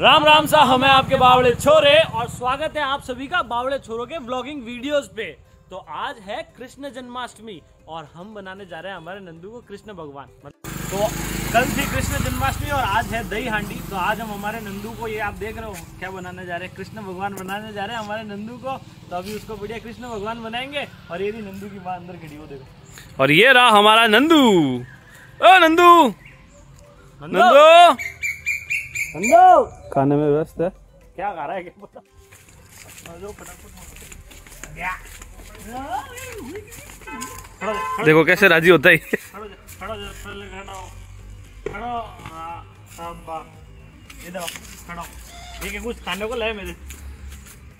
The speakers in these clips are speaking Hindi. राम राम साहब, मैं आपके बावड़े छोरे और स्वागत है आप सभी का बावड़े छोरों के व्लॉगिंग वीडियोस पे। तो आज है कृष्ण जन्माष्टमी और हम बनाने जा रहे हैं हमारे नंदू को कृष्ण भगवान। तो कल थी कृष्ण जन्माष्टमी और आज है दही हांडी। तो आज हम हमारे नंदू को, ये आप देख रहे हो क्या बनाने जा रहे हैं, कृष्ण भगवान बनाने जा रहे हैं हमारे नंदू को। तो अभी उसको बढ़िया कृष्ण भगवान बनाएंगे। और ये भी नंदू की माँ अंदर खड़ी हो, देखो। और ये रहा हमारा नंदू। ओ नंदू, नंदू खाने में व्यस्त है, क्या खा रहा है क्या पता। देखो कैसे राजी होता है। कुछ खाने को ले मेरे,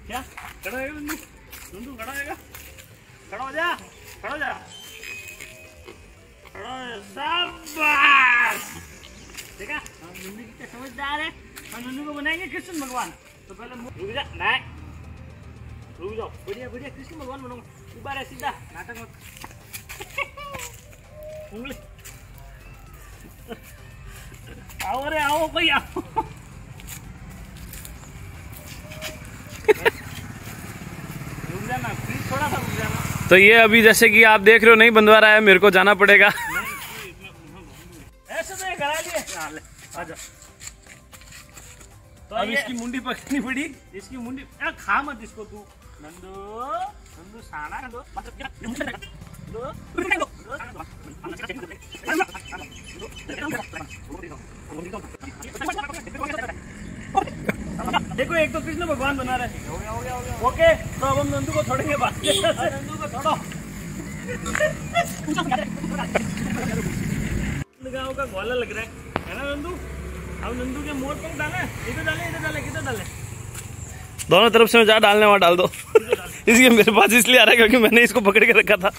क्या खड़ा है नंदू, खड़ा है, खड़ा हो जा, खड़ा हो जा, खड़ा। देखा हम नंदू की समझदार है, हम नंदू को बनाएंगे कृष्ण भगवान। तो पहले रुक जा, नहीं रुक जाओ, बढ़िया बढ़िया कृष्ण भगवान बनाऊंगा। एक बार सीधा नाटक मत, उंगली आओ रे आओ, कोई आओ। रुक जाना प्लीज, थोड़ा सा रुक जाना। तो ये अभी जैसे कि आप देख रहे हो नहीं बंधवा रहा है, मेरे को जाना पड़ेगा। आजा। तो अब इसकी मुंडी पकड़नी पड़ी, इसकी मुंडी खा मत इसको तू। नंदू नंदू साना दो, देखो एक तो कृष्ण भगवान बना रहे हैं। ओके, तो अब हम नंदू को छोड़ेंगे बात। नंदू को छोड़ो, गाँव का गोला लग रहा है ना नंदू। अब नंदू के मोड़ पर डाले, इधर डाले, इधर डाले, किधर डाले, दोनों तरफ से जहाँ डालने वहाँ डाल दो। इसलिए मेरे पास इसलिए आ रहा है क्योंकि मैंने इसको पकड़ के रखा था।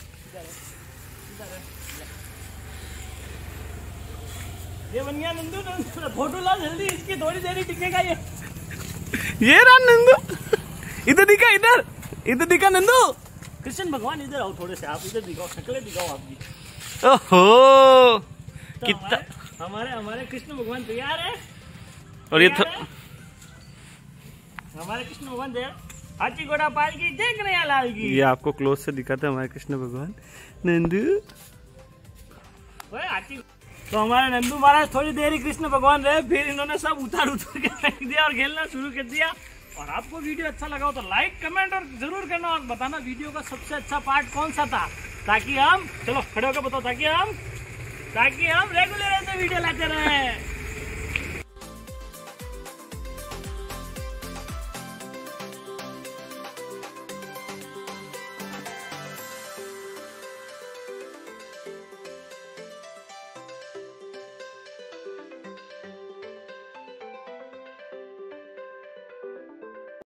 ये बन गया नंदू, नंदू फोटो ला जल्दी, इसकी थोड़ी देर ही टिकेगा ये। ये रहा नंदू, इधर दिखा, इधर इधर दिखा नंदू, कृष्ण भगवान इधर आओ थोड़े से, आप इधर दिखाओ, शक्लें दिखाओ आपकी। ओहो तो कितना हमारे हमारे कृष्ण भगवान तैयार है। और ये हमारे कृष्ण भगवान तैयार, हाथी घोड़ा पाल की देख रहे हैं लाल की। ये आपको क्लोज से दिखाते हैं हमारे कृष्ण भगवान नंदू। हाथी तो हमारे नंदू महाराज थोड़ी देर ही कृष्ण भगवान रहे, फिर इन्होंने सब उतार उतार के फेंक दिया और खेलना शुरू कर दिया। और आपको वीडियो अच्छा लगा हो तो लाइक कमेंट और जरूर करना, और बताना वीडियो का सबसे अच्छा पार्ट कौन सा था, ताकि हम, चलो खड़े होकर बताओ, ताकि हम रेगुलर ऐसे वीडियो लाते रहे।